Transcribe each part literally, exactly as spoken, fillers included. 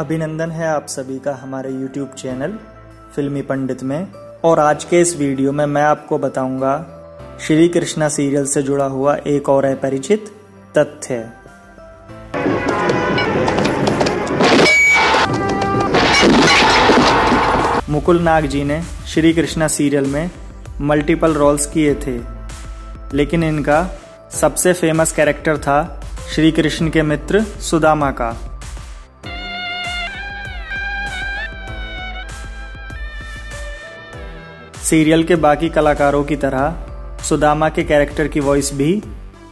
अभिनंदन है आप सभी का हमारे यूट्यूब चैनल फिल्मी पंडित में। और आज के इस वीडियो में मैं आपको बताऊंगा श्री कृष्णा सीरियल से जुड़ा हुआ एक और अपरिचित तथ्य। मुकुल नाग जी ने श्री कृष्णा सीरियल में मल्टीपल रोल्स किए थे, लेकिन इनका सबसे फेमस कैरेक्टर था श्री कृष्ण के मित्र सुदामा का। सीरियल के बाकी कलाकारों की तरह सुदामा के कैरेक्टर की वॉइस भी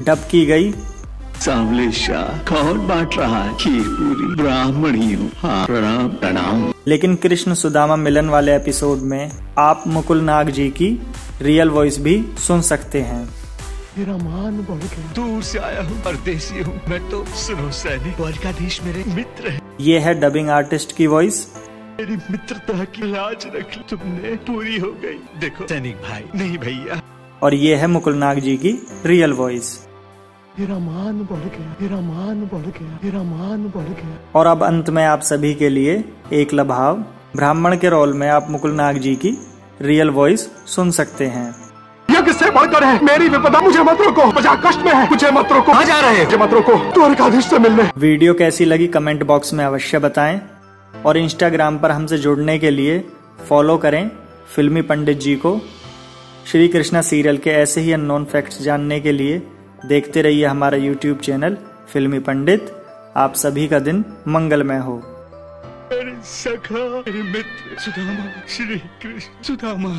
डब की गई। सांवले शाह कौन बांट रहा है खीर पूरी, ब्राह्मण ही हूं, हाँ, प्रणाम प्रणाम। लेकिन कृष्ण सुदामा मिलन वाले एपिसोड में आप मुकुल नाग जी की रियल वॉइस भी सुन सकते हैं। मेरा मान बढ़ गया, दूर से आया हूँ, परदेसी हूँ मैं तो, सुनो सैनिक द्वारकाधीश मेरे मित्र है। ये है डबिंग आर्टिस्ट की वॉइस। मेरी मित्रता की लाज रख तुमने, पूरी हो गई, देखो सैनिक भाई, नहीं भैया। और ये है मुकुल नाग जी की रियल वॉइस। मेरा मान बढ़ गया, मेरा मान बढ़ गया, मेरा मान बढ़ गया। और अब अंत में आप सभी के लिए एक लभाव ब्राह्मण के रोल में आप मुकुल नाग जी की रियल वॉइस सुन सकते हैं। किससे बढ़कर है मेरी विपदा, मुझे मत रोको, मजा कष्ट में है, मुझे मत रोको, आ जा रहे हैं, मुझे मत रोको, द्वारकाधीश से मिलने। वीडियो कैसी लगी कमेंट बॉक्स में अवश्य बताएं और इंस्टाग्राम पर हमसे जुड़ने के लिए फॉलो करें फिल्मी पंडित जी को। श्री कृष्णा सीरियल के ऐसे ही अननोन फैक्ट्स जानने के लिए देखते रहिए हमारा यूट्यूब चैनल फिल्मी पंडित। आप सभी का दिन मंगलमय हो। सखा मित्र सुदामा, श्री कृष्ण सुदामा।